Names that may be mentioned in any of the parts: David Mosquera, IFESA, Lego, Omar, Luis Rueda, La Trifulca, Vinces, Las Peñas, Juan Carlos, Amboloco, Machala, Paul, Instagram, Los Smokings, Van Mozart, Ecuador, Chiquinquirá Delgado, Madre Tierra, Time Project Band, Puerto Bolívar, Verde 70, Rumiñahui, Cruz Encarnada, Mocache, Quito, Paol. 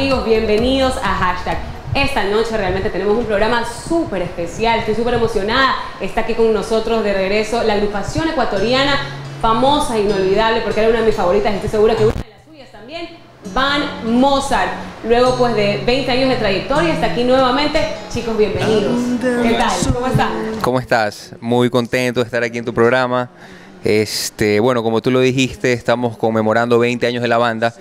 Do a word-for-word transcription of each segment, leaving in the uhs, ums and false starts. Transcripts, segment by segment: amigos, bienvenidos a Hashtag. Esta noche realmente tenemos un programa súper especial, estoy súper emocionada. Está aquí con nosotros de regreso la agrupación ecuatoriana, famosa e inolvidable, porque era una de mis favoritas y estoy segura que una de las suyas también, Van Mozart. Luego pues de veinte años de trayectoria, está aquí nuevamente. Chicos, bienvenidos. ¿Qué tal? ¿Cómo estás? ¿Cómo estás? Muy contento de estar aquí en tu programa. Este, bueno, como tú lo dijiste, estamos conmemorando veinte años de la banda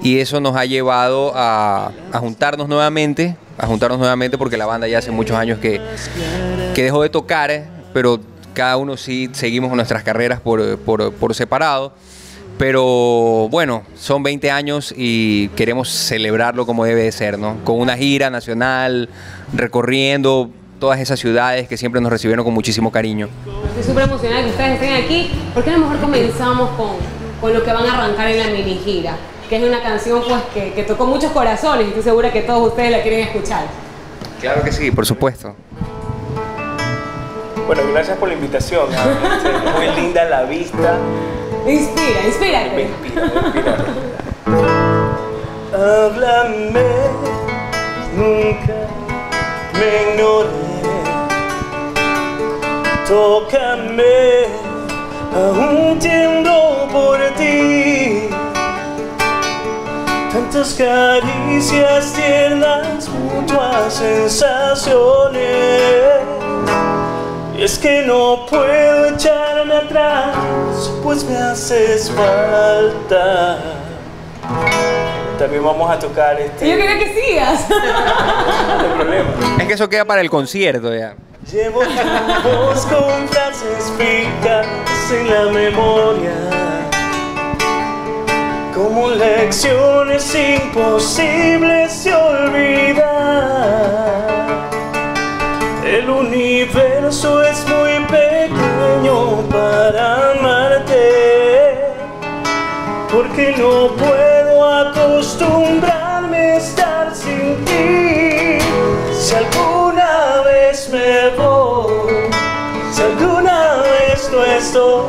y eso nos ha llevado a, a juntarnos nuevamente, a juntarnos nuevamente porque la banda ya hace muchos años que, que dejó de tocar, pero cada uno sí seguimos nuestras carreras por, por, por separado. Pero bueno, son veinte años y queremos celebrarlo como debe de ser, ¿no? Con una gira nacional, recorriendo todas esas ciudades que siempre nos recibieron con muchísimo cariño. Estoy súper emocionada que ustedes estén aquí, porque a lo mejor comenzamos con, con lo que van a arrancar en la mini gira, que es una canción pues que, que tocó muchos corazones y estoy segura que todos ustedes la quieren escuchar. Claro que sí, por supuesto. Bueno, gracias por la invitación. Muy linda la vista. Inspira, inspírate. Me inspira, me inspira. Háblame, nunca me ignoré. Tócame, aún tiendo por ti. Tantas caricias tiernas, mutuas sensaciones. Y es que no puedo echarme atrás, pues me haces falta. También vamos a tocar este... Yo quería que sigas. No problema. Es que eso queda para el concierto ya. Llevo tu voz con frases picadas en la memoria, como lecciones imposibles de olvidar. El universo es muy pequeño para amarte, porque no puedo acostumbrarme a estar sin ti. Si alguna vez me voy, si alguna vez no estoy,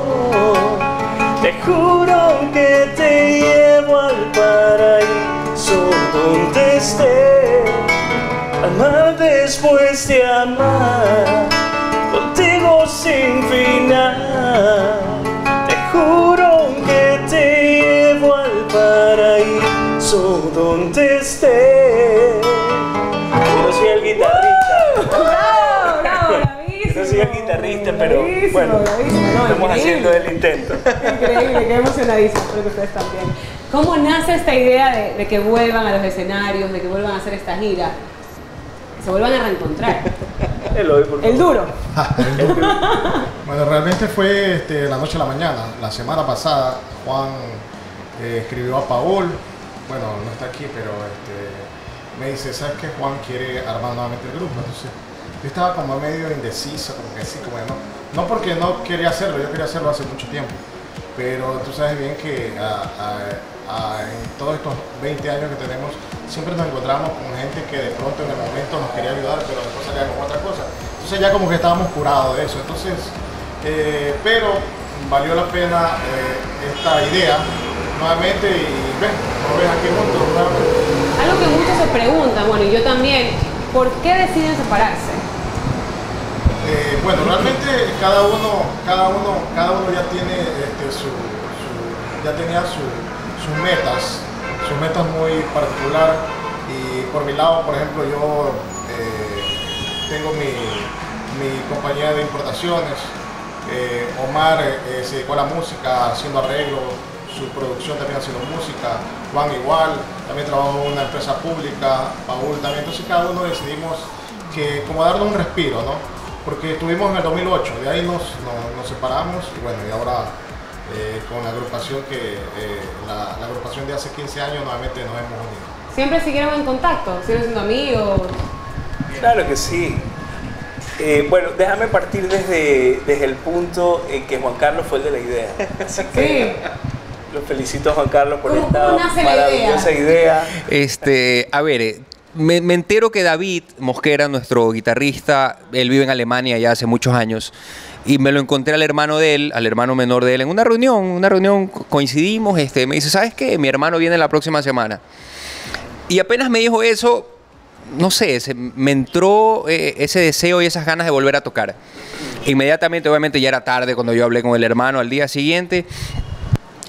te juro que te llevo al paraíso donde esté. Amar después de amar, contigo sin final. Te juro que te llevo al paraíso donde esté. Yo soy el guitarrista. ¡Bravo, bravo, bravísimo! Yo soy el guitarrista, pero bravísimo, bueno, bravísimo. No, estamos increíble. haciendo el intento. Increíble, qué emocionadísimo, creo que ustedes también. ¿Cómo nace esta idea de, de que vuelvan a los escenarios, de que vuelvan a hacer esta gira? Se vuelvan a reencontrar. El, hoy, por favor. El duro. El duro. Bueno, realmente fue este, la noche a la mañana. La semana pasada, Juan eh, escribió a Paol. Bueno, no está aquí, pero este, me dice, ¿sabes qué? Juan quiere armar nuevamente el grupo. Entonces, yo estaba como medio indeciso, como que sí, como que no. No porque no quería hacerlo, yo quería hacerlo hace mucho tiempo. Pero tú sabes bien que a, a, a, en todos estos veinte años que tenemos, siempre nos encontramos con gente que de pronto en el momento nos quería ayudar, pero después salía con otra cosa. Entonces ya como que estábamos curados de eso. Entonces, eh, pero valió la pena eh, esta idea nuevamente y ven, nos ves aquí juntos nuevamente. Algo que muchos se preguntan, bueno, y yo también, ¿por qué deciden separarse? Eh, bueno, realmente cada uno, cada uno, cada uno ya tiene este, su, su, ya tenía su, sus metas, sus metas muy particulares. Y por mi lado, por ejemplo, yo eh, tengo mi, mi compañía de importaciones. Eh, Omar eh, se dedicó a la música, haciendo arreglos, su producción también haciendo música. Juan igual, también trabajó en una empresa pública. Paul también. Entonces cada uno decidimos que como darle un respiro, ¿no? Porque estuvimos en el dos mil ocho, de ahí nos, nos, nos separamos y bueno, y ahora eh, con la agrupación que eh, la, la agrupación de hace quince años nuevamente nos hemos unido. ¿Siempre siguieron en contacto? ¿Siguen siendo amigos? Claro que sí. Eh, bueno, déjame partir desde, desde el punto en que Juan Carlos fue el de la idea. Así que sí. Los felicito a Juan Carlos por esta maravillosa idea. Este, a ver... Me, me entero que David Mosquera, nuestro guitarrista, él vive en Alemania ya hace muchos años y me lo encontré al hermano de él, al hermano menor de él en una reunión, una reunión coincidimos, este, me dice, ¿sabes qué? Mi hermano viene la próxima semana Y apenas me dijo eso, no sé, se, me entró eh, ese deseo y esas ganas de volver a tocar. Inmediatamente, obviamente ya era tarde cuando yo hablé con el hermano al día siguiente.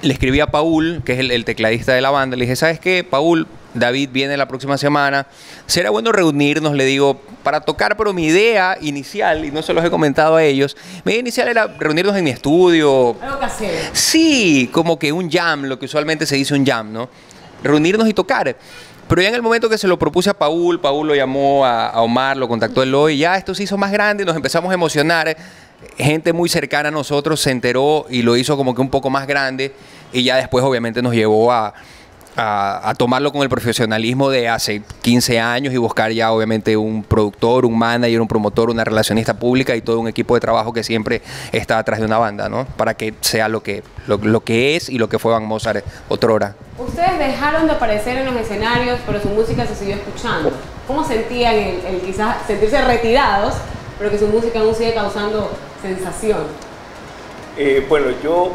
Le escribí a Paul, que es el, el tecladista de la banda. Le dije, ¿sabes qué, Paul? David viene la próxima semana. Será bueno reunirnos, le digo, para tocar, pero mi idea inicial, y no se los he comentado a ellos, mi idea inicial era reunirnos en mi estudio. Algo casero. Sí, como que un jam, lo que usualmente se dice un jam, ¿no? Reunirnos y tocar. Pero ya en el momento que se lo propuse a Paul, Paul lo llamó a, a Omar, lo contactó el hoy, ya esto se hizo más grande, nos empezamos a emocionar. Gente muy cercana a nosotros se enteró y lo hizo como que un poco más grande, y ya después obviamente nos llevó a, a, a tomarlo con el profesionalismo de hace quince años y buscar ya obviamente un productor, un manager, un promotor, una relacionista pública y todo un equipo de trabajo que siempre está atrás de una banda, ¿no? Para que sea lo que, lo, lo que es y lo que fue Van Mozart otrora. Ustedes dejaron de aparecer en los escenarios, pero su música se siguió escuchando. ¿Cómo sentían el, el quizás sentirse retirados, pero que su música aún sigue causando sensación? Eh, bueno, yo,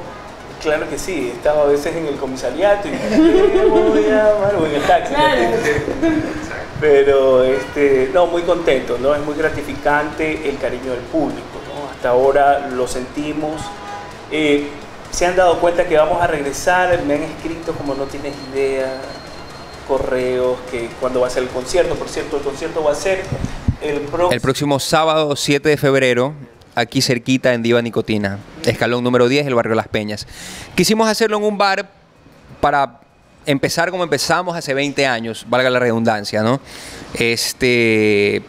claro que sí, estaba a veces en el comisariato y voy a, o en el taxi. Claro. Pero, este, no, muy contento, ¿no? Es muy gratificante el cariño del público, ¿no? Hasta ahora lo sentimos. Eh, se han dado cuenta que vamos a regresar, me han escrito como no tienes idea, correos, que cuando va a ser el concierto, por cierto, el concierto va a ser el, pro el próximo sábado siete de febrero. Aquí cerquita en Diva Nicotina, escalón número diez, el barrio Las Peñas. Quisimos hacerlo en un bar para empezar como empezamos hace veinte años, valga la redundancia, ¿no? Este,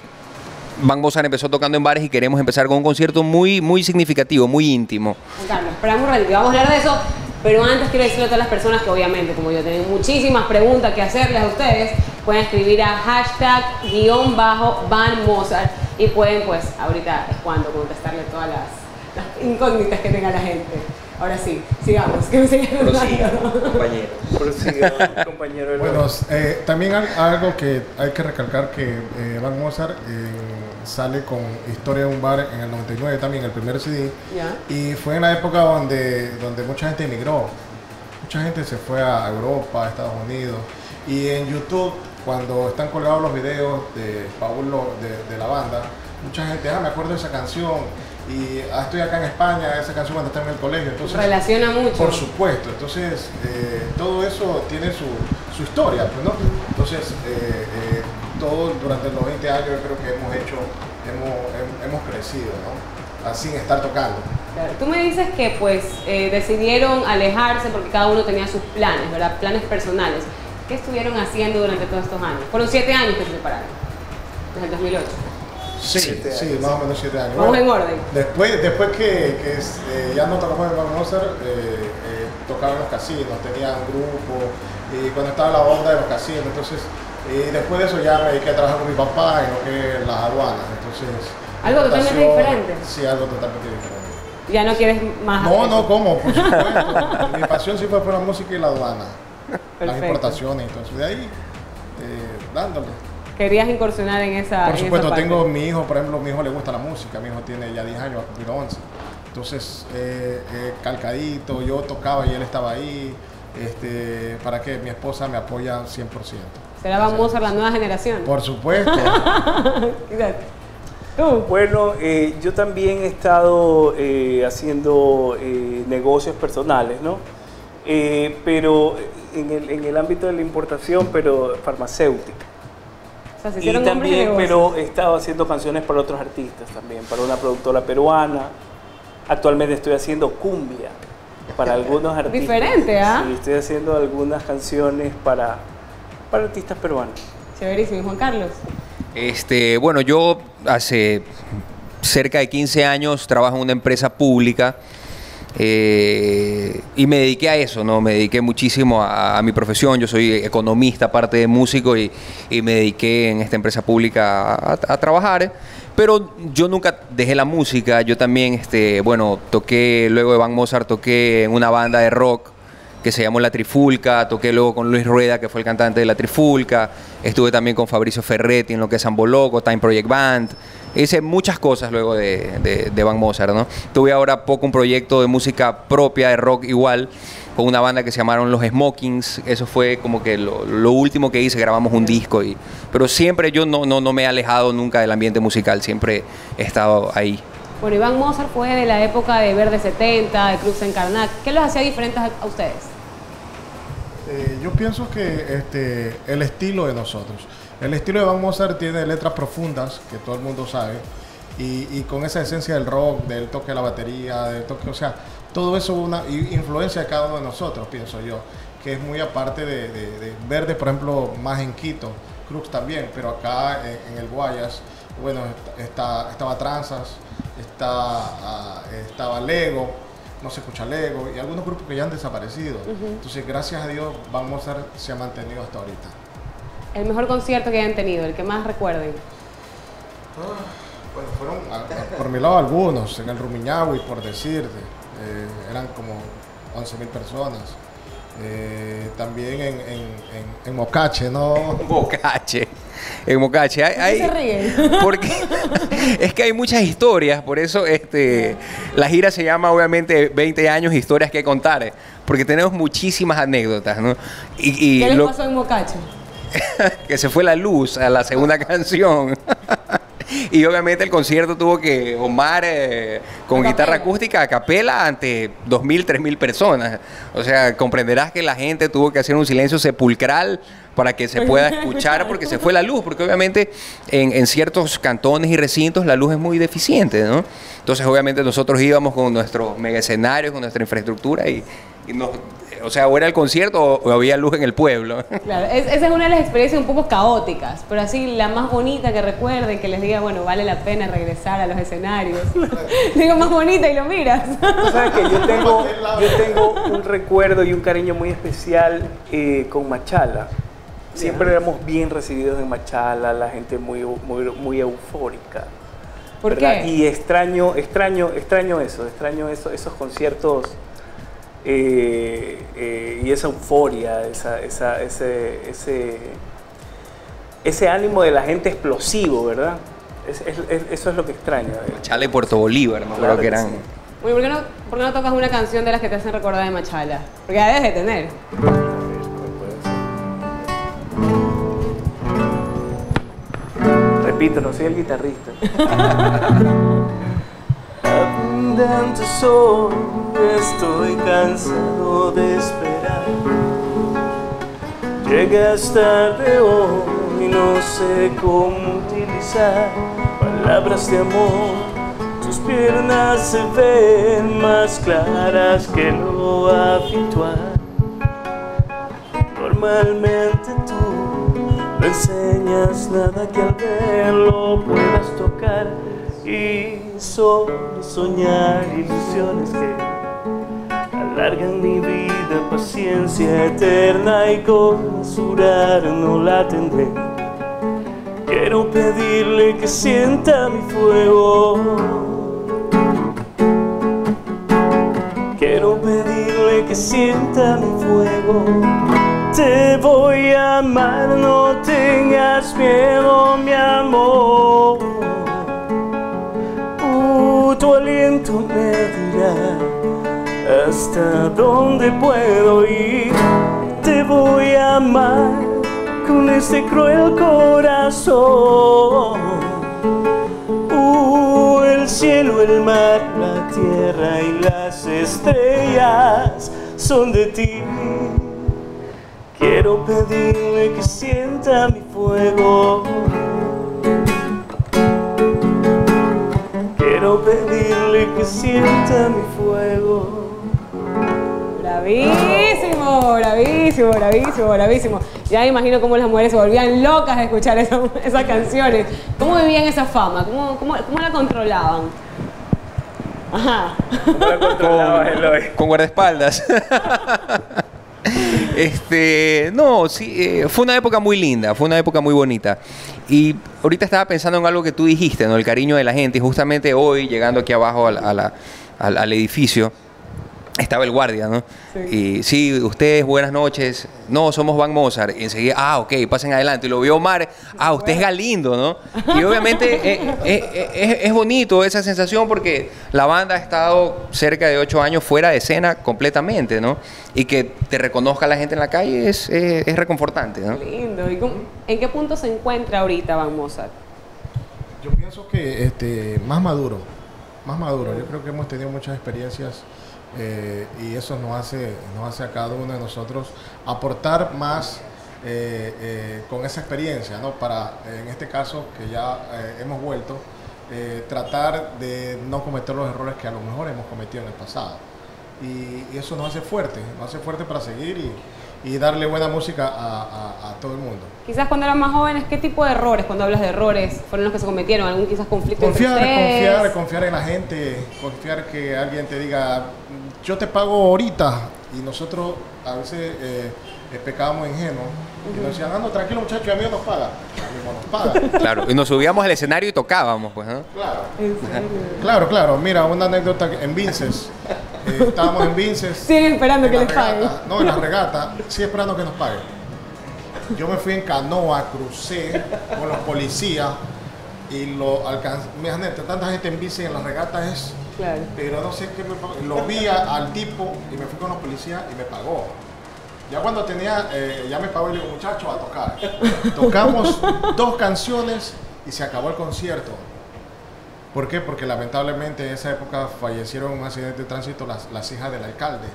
Van Mozart empezó tocando en bares y queremos empezar con un concierto muy, muy significativo, muy íntimo. Carlos, esperamos realmente, vamos a hablar de eso, pero antes quiero decirle a todas las personas que obviamente, como yo, tienen muchísimas preguntas que hacerles a ustedes. Pueden escribir a hashtag guión bajo Van Mozart y pueden, pues, ahorita es cuando contestarle todas las, las incógnitas que tenga la gente. Ahora sí, sigamos. Que me sigan compañero. Prosiga, compañero. Bueno, eh, también hay algo que hay que recalcar, que eh, Van Mozart eh, sale con Historia de un Bar en el noventa y nueve también, el primer C D. ¿Ya? Y fue en la época donde, donde mucha gente emigró. Mucha gente se fue a Europa, a Estados Unidos. Y en YouTube, cuando están colgados los videos de Paul de, de la banda, mucha gente, ah, me acuerdo de esa canción, y ah, estoy acá en España, esa canción cuando estaba en el colegio. Entonces, relaciona mucho. Por supuesto, entonces eh, todo eso tiene su, su historia, ¿no? Entonces, eh, eh, todo durante los veinte años yo creo que hemos hecho, hemos, hemos crecido, ¿no? Sin estar tocando. Claro. Tú me dices que pues eh, decidieron alejarse porque cada uno tenía sus planes, ¿verdad? Planes personales. ¿Qué estuvieron haciendo durante todos estos años? Fueron siete años que se separaron, desde el dos mil ocho. Sí, sí, años, sí, más o menos siete años. Vamos bueno, en orden. Después, después que, que es, eh, ya no trabajamos en Van Mozart, eh, eh, tocaban en los casinos, tenían un grupo, y cuando estaba la onda de los casinos, entonces, y después de eso ya me dediqué a trabajar con mi papá en lo que es las aduanas, entonces... Algo totalmente diferente. Sí, algo totalmente diferente. ¿Ya no quieres más? No, no, ¿cómo? Por supuesto. Mi pasión siempre fue la música y la aduana. Perfecto. Las importaciones, entonces de ahí, eh, dándole. ¿Querías incursionar en esa Por supuesto, en esa tengo mi hijo, por ejemplo, mi hijo le gusta la música, mi hijo tiene ya diez años, va a cumplir once. Entonces, eh, eh, calcadito, yo tocaba y él estaba ahí, este, para que mi esposa me apoya cien por ciento. ¿Será Van Mozart la nueva generación? Por supuesto. ¿Tú? Bueno, eh, yo también he estado eh, haciendo eh, negocios personales, ¿no? Eh, pero... En el, en el ámbito de la importación, pero farmacéutica. O sea, se hicieron y también, pero he estado haciendo canciones para otros artistas también, para una productora peruana. Actualmente estoy haciendo cumbia para algunos artistas. Diferente, ¿ah? ¿Eh? Sí, estoy haciendo algunas canciones para, para artistas peruanos. Chéverísimo. Juan Carlos. Este, bueno, yo hace cerca de quince años trabajo en una empresa pública. Eh, y me dediqué a eso, ¿no? Me dediqué muchísimo a, a mi profesión. Yo soy economista, aparte de músico, y, y me dediqué en esta empresa pública a, a trabajar. Pero yo nunca dejé la música. Yo también, este, bueno, toqué, luego de Van Mozart, toqué en una banda de rock que se llamó La Trifulca, toqué luego con Luis Rueda, que fue el cantante de La Trifulca, estuve también con Fabrizio Ferretti en lo que es Amboloco, Time Project Band, hice muchas cosas luego de, de, de Van Mozart, ¿no? Tuve ahora poco un proyecto de música propia, de rock igual, con una banda que se llamaron Los Smokings, eso fue como que lo, lo último que hice, grabamos un disco, y, pero siempre yo no, no, no me he alejado nunca del ambiente musical, siempre he estado ahí. Bueno, y Van Mozart fue de la época de Verde setenta, de Cruz Encarnada. ¿Qué los hacía diferentes a ustedes? Eh, yo pienso que este, el estilo de nosotros. El estilo de Van Mozart tiene letras profundas, que todo el mundo sabe, y, y con esa esencia del rock, del toque de la batería, del toque, o sea, todo eso una influencia de cada uno de nosotros, pienso yo, que es muy aparte de, de, de Verde, por ejemplo, más en Quito, Cruz también, pero acá en, en el Guayas, bueno, está, estaba Tranzas, Está, estaba Lego, no se escucha Lego, y algunos grupos que ya han desaparecido. Uh-huh. Entonces, gracias a Dios, Van Mozart se ha mantenido hasta ahorita. ¿El mejor concierto que hayan tenido, el que más recuerden? Ah, bueno, fueron, a, a, por mi lado, algunos, en el Rumiñahui, por decirte, eh, eran como once mil personas. Eh, también en, en, en, en Mocache, ¿no? Mocache. En Mocache. Hay, hay, se porque es que hay muchas historias, por eso este, la gira se llama obviamente veinte años, historias que contar, porque tenemos muchísimas anécdotas, ¿no? Y, y ¿qué les pasó en Mocache? Que se fue la luz a la segunda canción. Y obviamente el concierto tuvo que Omar eh, con a guitarra acústica a capela ante dos mil, tres mil personas. O sea, comprenderás que la gente tuvo que hacer un silencio sepulcral para que se pueda escuchar, porque se fue la luz, porque obviamente en, en ciertos cantones y recintos la luz es muy deficiente, ¿no? Entonces obviamente nosotros íbamos con nuestros mega escenarios, con nuestra infraestructura y, y nos... O sea, o era el concierto o había luz en el pueblo. Claro, es, esa es una de las experiencias un poco caóticas, pero así la más bonita que recuerden, que les diga, bueno, vale la pena regresar a los escenarios. Digo, más bonita y lo miras. O sea, que yo tengo, yo tengo un recuerdo y un cariño muy especial eh, con Machala. Siempre éramos bien recibidos en Machala, la gente muy, muy, muy eufórica. ¿Por ¿verdad? qué? Y extraño, extraño, extraño eso, extraño eso, esos conciertos... Eh, eh, y esa euforia, esa, esa, ese, ese, ese ánimo de la gente explosivo, ¿verdad? Es, es, es, eso es lo que extraño. Machala y Puerto Bolívar, no claro creo que, que eran. Sí. Bueno, ¿por qué, no, ¿por qué no tocas una canción de las que te hacen recordar de Machala? Porque ya debes de tener. Repito, no soy el guitarrista. Abundante sol, estoy cansado de esperar. Llegas tarde hoy y no sé cómo utilizar palabras de amor. Tus piernas se ven más claras que lo habitual. Normalmente tú no enseñas nada que al verlo puedas tocar. Y solo soñar ilusiones que alargan mi vida, paciencia eterna y consular no la tendré. Quiero pedirle que sienta mi fuego. Quiero pedirle que sienta mi fuego. Te voy a amar, no tengas miedo, mi amor. Tu aliento me dirá hasta dónde puedo ir. Te voy a amar con este cruel corazón. Uh, el cielo, el mar, la tierra y las estrellas son de ti. Quiero pedirle que sienta mi fuego. Quiero pedirle que sienta mi fuego. Bravísimo, bravísimo, bravísimo, bravísimo. Ya imagino cómo las mujeres se volvían locas de escuchar esa, esas canciones. ¿Cómo vivían esa fama? ¿Cómo, cómo, cómo la controlaban? Ajá. ¿Cómo la controlaban, Eloy? Con guardaespaldas. Este, no, sí, eh, fue una época muy linda, fue una época muy bonita. Y ahorita estaba pensando en algo que tú dijiste, ¿no? El cariño de la gente. Y justamente hoy, llegando aquí abajo al, a la, al, al edificio, estaba el guardia, ¿no? Sí. Y sí, ustedes, buenas noches. No, somos Van Mozart. Y enseguida, ah, ok, pasen adelante. Y lo vio Omar, ah, usted es Galindo, ¿no? Y obviamente es, es, es bonito esa sensación porque la banda ha estado cerca de ocho años fuera de escena completamente, ¿no? Y que te reconozca la gente en la calle es, es, es reconfortante, ¿no? Lindo. ¿Y cómo, en qué punto se encuentra ahorita Van Mozart? Yo pienso que este, más maduro, más maduro. Yo creo que hemos tenido muchas experiencias. Eh, y eso nos hace, nos hace a cada uno de nosotros aportar más eh, eh, con esa experiencia, ¿no? Para, en este caso, que ya eh, hemos vuelto, eh, tratar de no cometer los errores que a lo mejor hemos cometido en el pasado. Y, y eso nos hace fuerte, nos hace fuerte para seguir y, y darle buena música a, a, a todo el mundo. Quizás cuando eran más jóvenes, ¿qué tipo de errores, cuando hablas de errores, fueron los que se cometieron? ¿Algún quizás conflicto entre ustedes? Confiar, confiar, confiar en la gente, confiar que alguien te diga... Yo te pago ahorita, y nosotros a veces eh, eh, pecábamos ingenuos. Uh-huh. Y nos decían, ando tranquilo muchachos, a mí nos paga. A mí nos paga. Claro, y nos subíamos al escenario y tocábamos, pues, ¿no? Claro. Claro, claro. Mira, una anécdota en Vinces. Eh, estábamos en Vinces. Siguen esperando en que les paguen. No, en la regata, sí esperando que nos paguen. Yo me fui en canoa, crucé con los policías y lo alcancé. Mira, neta, tanta gente en bici en las regatas es... Claro. Pero no sé qué me pagó. Lo vi al tipo y me fui con los policías y me pagó. Ya cuando tenía, eh, ya me pagó y le digo, muchachos, a tocar. Tocamos dos canciones y se acabó el concierto. ¿Por qué? Porque lamentablemente en esa época fallecieron en un accidente de tránsito las, las hijas del alcalde.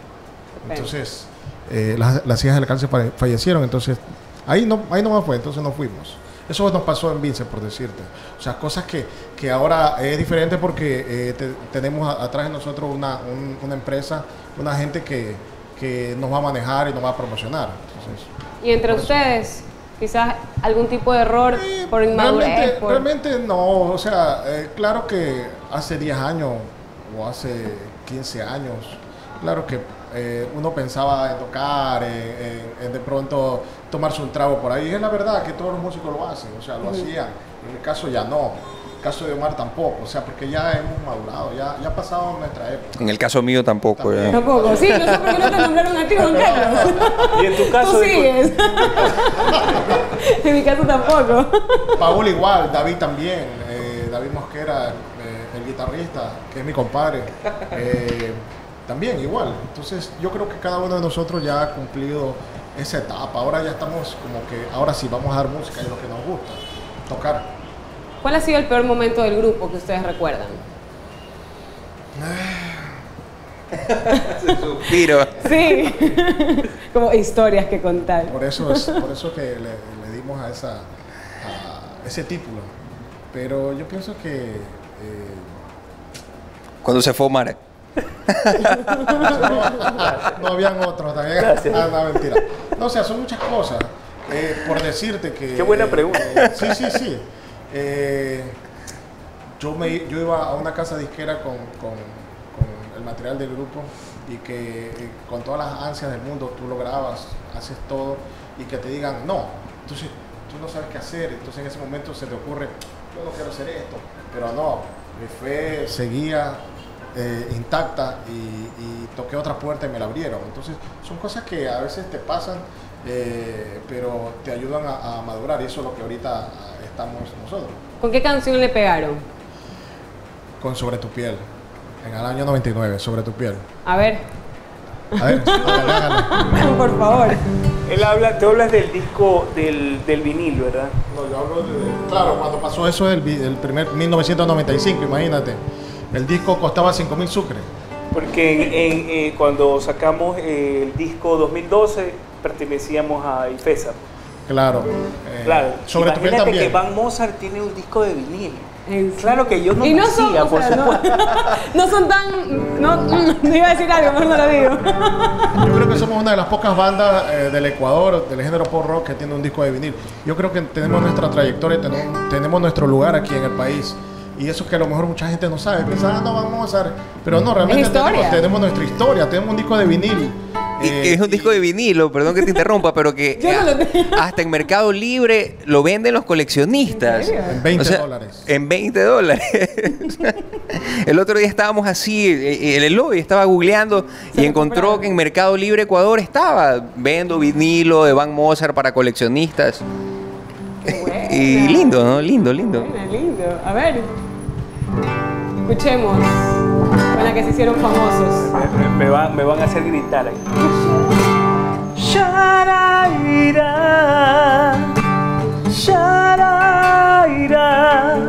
Okay. Entonces, eh, las, las hijas del alcalde fallecieron. Entonces, ahí no, ahí no más fue, entonces no fuimos. Eso nos pasó en Vince, por decirte. O sea, cosas que, que ahora es diferente porque eh, te, tenemos a, atrás de nosotros una, un, una empresa, una gente que, que nos va a manejar y nos va a promocionar. Entonces, ¿y entre ustedes quizás algún tipo de error eh, por inmadurez? Realmente, por... realmente no. O sea, eh, claro que hace diez años o hace quince años, claro que eh, uno pensaba en tocar, en, en, en de pronto... tomarse un trago por ahí, es la verdad que todos los músicos lo hacen, o sea, lo uh-huh. hacían, en el caso ya no, en el caso de Omar tampoco, o sea, porque ya hemos madurado, ya, ya ha pasado nuestra época. En el caso mío tampoco. ¿También? Tampoco, sí, no sé por qué no te nombraron a ti, Juan Carlos. Y en tu caso... Tú sigues. En mi caso tampoco. Paul igual, David también, eh, David Mosquera, eh, el guitarrista, que es mi compadre, eh, también igual. Entonces, yo creo que cada uno de nosotros ya ha cumplido esa etapa, ahora ya estamos como que, ahora sí vamos a dar música, es lo que nos gusta, tocar. ¿Cuál ha sido el peor momento del grupo que ustedes recuerdan? Suspiro. Sí, como historias que contar. Por eso es, por eso que le, le dimos a, esa, a ese título, pero yo pienso que... Eh... Cuando se fue Omar. No habían otros también. Ah, no, mentira. No, o sea, son muchas cosas. Eh, por decirte que... Qué buena pregunta. Eh, sí, sí, sí. Eh, yo, me, yo iba a una casa disquera con, con, con el material del grupo y que eh, con todas las ansias del mundo tú lo grabas, haces todo y que te digan no. Entonces tú no sabes qué hacer. Entonces en ese momento se te ocurre, yo no quiero hacer esto. Pero no, mi fe seguía... Eh, intacta y, y toqué otra puerta y me la abrieron. Entonces son cosas que a veces te pasan eh, pero te ayudan a, a madurar y eso es lo que ahorita estamos nosotros. ¿Con qué canción le pegaron? Con Sobre tu piel, en el año noventa y nueve, Sobre tu piel. A ver. A ver, háganle. Por favor. Él habla, tú hablas del disco del, del vinil, ¿verdad? No, yo hablo de... Claro, cuando pasó eso el, el primer mil novecientos noventa y cinco, imagínate. El disco costaba cinco mil sucres. Porque en, en, eh, cuando sacamos eh, el disco dos mil doce, pertenecíamos a IFESA. Claro. Eh, claro. Sobre tu piel también. Que Van Mozart tiene un disco de vinil. Sí. Claro que yo no lo no hacía, por o sea, supuesto. No, no son tan... No, no iba a decir algo, mejor no lo digo. Yo creo que somos una de las pocas bandas eh, del Ecuador, del género pop rock, que tiene un disco de vinil. Yo creo que tenemos nuestra trayectoria, tenemos, tenemos nuestro lugar aquí en el país. Y eso que a lo mejor mucha gente no sabe, pensaba, ah, no, vamos a hacer. Pero no, realmente tenemos, tenemos nuestra historia, tenemos un disco de vinil eh, que es un disco de vinilo, perdón que te interrumpa, pero que no a, hasta en Mercado Libre lo venden los coleccionistas. En veinte dólares. En veinte dólares. El otro día estábamos así, en el lobby, estaba googleando y encontró que en Mercado Libre Ecuador estaba vendo vinilo de Van Mozart para coleccionistas. Y lindo, ¿no? Lindo, lindo. Buena, lindo. A ver, escuchemos. Con la que se hicieron famosos. Me, me, me, van, me van a hacer gritar aquí. Sharaira, sharaira,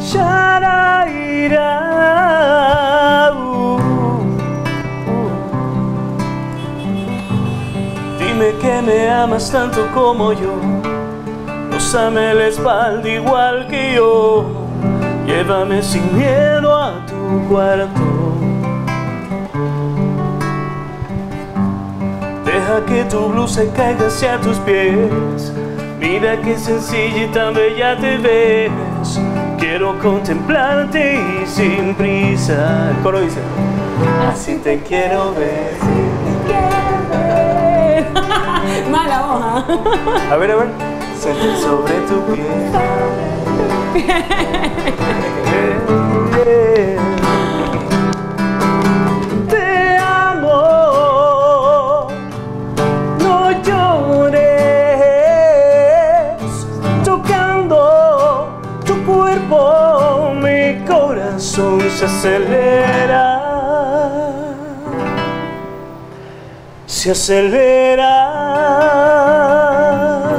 sharaira. Uh, uh. Dime que me amas tanto como yo. Úsame la espalda igual que yo. Llévame sin miedo a tu cuarto. Deja que tu blusa caiga hacia tus pies. Mira qué sencilla y tan bella te ves. Quiero contemplarte y sin prisa. El coro dice: así te quiero ver. Así te quiero ver. Mala hoja. A ver, a ver. Sentir sobre tu piel. Te amo, no llores. Tocando tu cuerpo, mi corazón se acelera. Se acelera.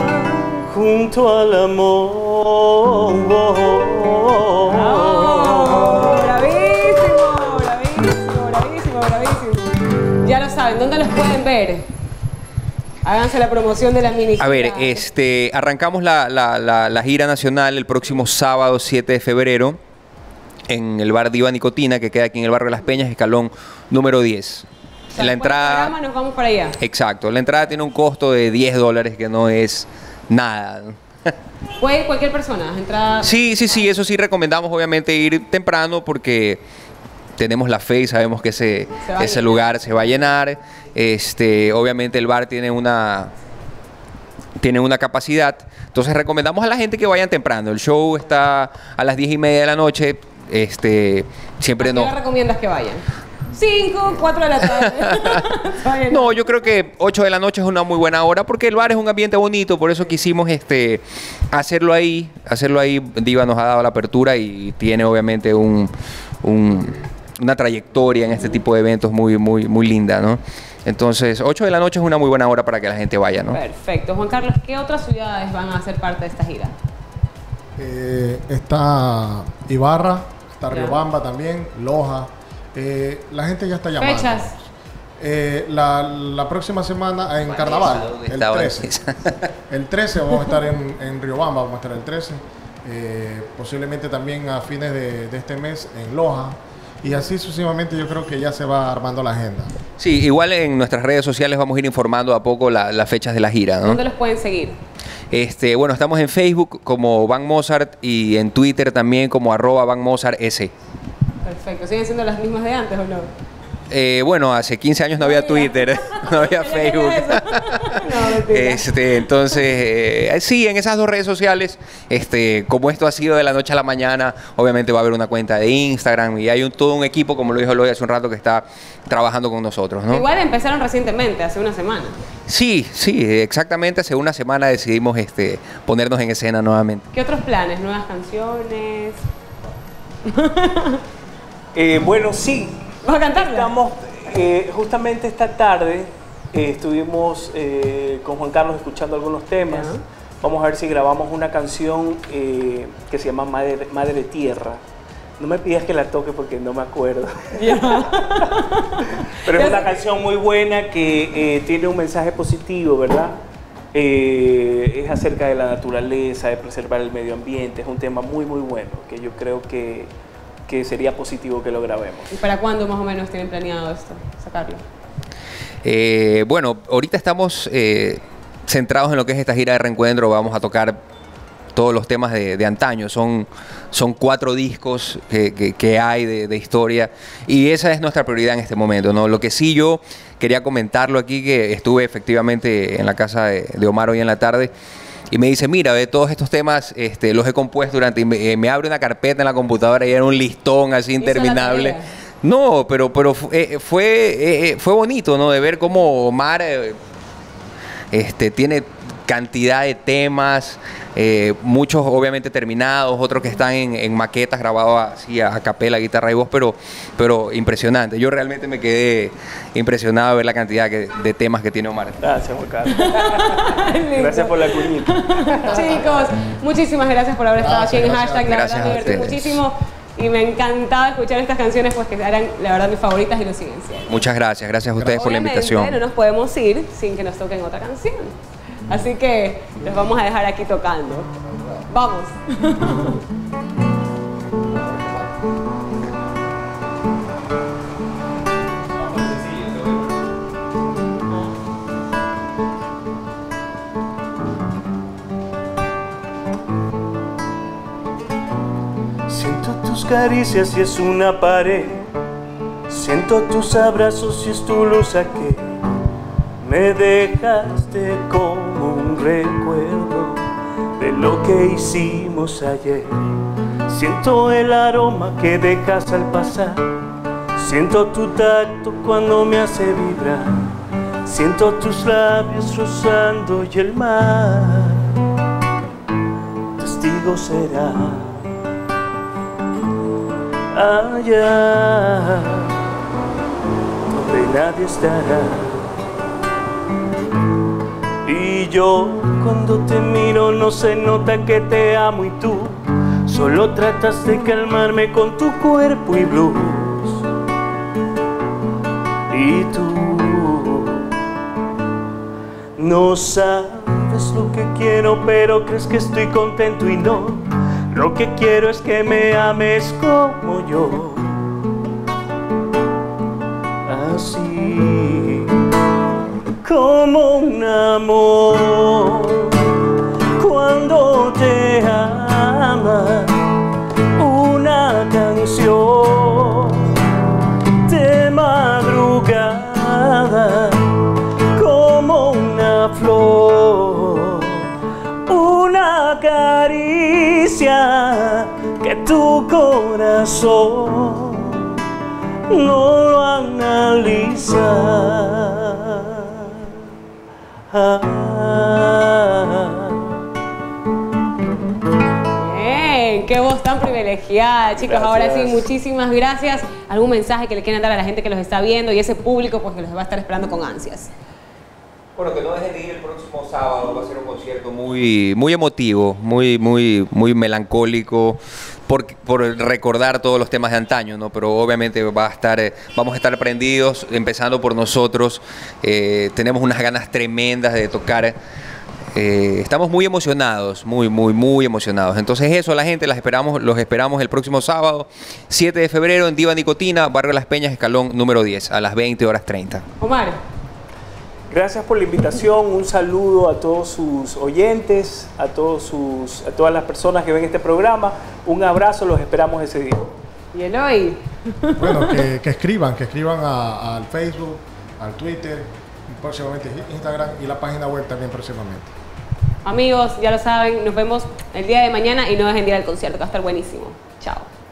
Junto al amor. ¡Bravo! ¡Bravísimo! ¡Bravísimo! ¡Bravísimo! ¡Bravísimo! Ya lo saben, ¿dónde los pueden ver? Háganse la promoción de la mini. A ver, este, arrancamos la, la, la, la gira nacional el próximo sábado siete de febrero en el bar Diva Nicotina, que queda aquí en el barrio de Las Peñas, escalón número diez. O sea, la entrada... Programa, nos vamos para allá. Exacto, la entrada tiene un costo de diez dólares, que no es... nada. ¿Puede ir cualquier persona? ¿Entrada? Sí, sí, sí, eso sí recomendamos obviamente ir temprano porque tenemos la fe y sabemos que ese, ese lugar se va a llenar. Este, obviamente el bar tiene una, tiene una capacidad, entonces recomendamos a la gente que vayan temprano. El show está a las diez y media de la noche. Este, siempre no. ¿A qué le recomiendas que vayan? cinco, cuatro de la tarde. No, yo creo que ocho de la noche es una muy buena hora porque el bar es un ambiente bonito, por eso quisimos este, hacerlo ahí, hacerlo ahí. Diva nos ha dado la apertura y tiene obviamente un, un, una trayectoria en este tipo de eventos muy, muy, muy linda, ¿no? Entonces, ocho de la noche es una muy buena hora para que la gente vaya, ¿no? Perfecto. Juan Carlos, ¿qué otras ciudades van a ser parte de esta gira? Eh, está Ibarra, está Riobamba también, Loja. Eh, la gente ya está llamando. Fechas. Eh, la, la próxima semana en Carnaval, el trece. El trece vamos a estar en, en Riobamba, vamos a estar el trece. Eh, posiblemente también a fines de, de este mes en Loja. Y así sucesivamente yo creo que ya se va armando la agenda. Sí, igual en nuestras redes sociales vamos a ir informando a poco la, las fechas de la gira, ¿no? ¿Dónde los pueden seguir? Este, bueno, estamos en Facebook como Van Mozart y en Twitter también como arroba Van Mozart S. Perfecto. ¿Siguen siendo las mismas de antes o no? Eh, bueno, hace quince años no había no, Twitter, no había Facebook. No, este, entonces, eh, sí, en esas dos redes sociales, este, como esto ha sido de la noche a la mañana, obviamente va a haber una cuenta de Instagram y hay un, todo un equipo, como lo dijo Eloy hace un rato, que está trabajando con nosotros, ¿no? Igual empezaron recientemente, hace una semana. Sí, sí, exactamente. Hace una semana decidimos este, ponernos en escena nuevamente. ¿Qué otros planes? ¿Nuevas canciones? Eh, bueno, sí. ¿Vas a cantarla? Estamos, eh, justamente esta tarde eh, estuvimos eh, con Juan Carlos escuchando algunos temas. Uh-huh. Vamos a ver si grabamos una canción eh, que se llama Madre, Madre Tierra. No me pidas que la toque porque no me acuerdo. Yeah. Pero es una canción muy buena que eh, tiene un mensaje positivo, ¿verdad? Eh, es acerca de la naturaleza, de preservar el medio ambiente. Es un tema muy, muy bueno que yo creo que... que sería positivo que lo grabemos. ¿Y para cuándo más o menos tienen planeado esto, sacarlo? Eh, bueno, ahorita estamos eh, centrados en lo que es esta gira de reencuentro. Vamos a tocar todos los temas de, de antaño. Son, son cuatro discos que, que, que hay de, de historia, y esa es nuestra prioridad en este momento, ¿no? Lo que sí yo quería comentarlo aquí, que estuve efectivamente en la casa de, de Omar hoy en la tarde, y me dice, mira, ve, todos estos temas este, los he compuesto durante... Y me, me abre una carpeta en la computadora y era un listón así interminable. No, pero, pero eh, fue, eh, fue bonito, ¿no? De ver cómo Omar eh, este, tiene cantidad de temas, eh, muchos obviamente terminados, otros que están en, en maquetas grabados así a, a capela, guitarra y voz, pero, pero impresionante. Yo realmente me quedé impresionado de ver la cantidad que, de temas que tiene Omar. Gracias, Juan Carlos. Gracias por la cuñita. Chicos, muchísimas gracias por haber estado ah, aquí en hashtag. La verdad, me divertí muchísimo. Y me encantaba escuchar estas canciones, pues que eran la verdad mis favoritas y lo siguen siendo. Muchas gracias, gracias a ustedes por la invitación. No nos podemos ir sin que nos toquen otra canción. Así que los vamos a dejar aquí tocando. ¡Vamos! Siento tus caricias si es una pared, siento tus abrazos si es tu luz aquí. Me dejaste como un recuerdo de lo que hicimos ayer. Siento el aroma que dejas al pasar, siento tu tacto cuando me hace vibrar, siento tus labios rozando y el mar testigo será. Allá donde nadie estará, y yo cuando te miro no se nota que te amo, y tú solo tratas de calmarme con tu cuerpo y blues. Y tú no sabes lo que quiero, pero crees que estoy contento, y no, lo que quiero es que me ames como yo. Así como un amor, cuando te ama, una canción de madrugada, como una flor, una caricia que tu corazón no lo analiza. Bien, qué voz tan privilegiada, chicos. Gracias. Ahora sí, muchísimas gracias. ¿Algún mensaje que le quieran dar a la gente que los está viendo y ese público pues que los va a estar esperando con ansias? Bueno, que no dejen de ir. El próximo sábado va a ser un concierto muy, muy emotivo, muy, muy, muy melancólico, por, por recordar todos los temas de antaño, ¿no? Pero obviamente va a estar, eh, vamos a estar prendidos, empezando por nosotros. Eh, tenemos unas ganas tremendas de tocar. Eh, estamos muy emocionados, muy, muy, muy emocionados. Entonces eso, la gente, las esperamos, los esperamos el próximo sábado, siete de febrero, en Diva Nicotina, barrio Las Peñas, escalón número diez, a las veinte horas treinta. Omar. Gracias por la invitación, un saludo a todos sus oyentes, a, todos sus, a todas las personas que ven este programa, un abrazo, los esperamos ese día. Y el hoy. Bueno, que, que escriban, que escriban a, al Facebook, al Twitter, próximamente Instagram y la página web también próximamente. Amigos, ya lo saben, nos vemos el día de mañana y no dejen de ir al concierto, que va a estar buenísimo. Chao.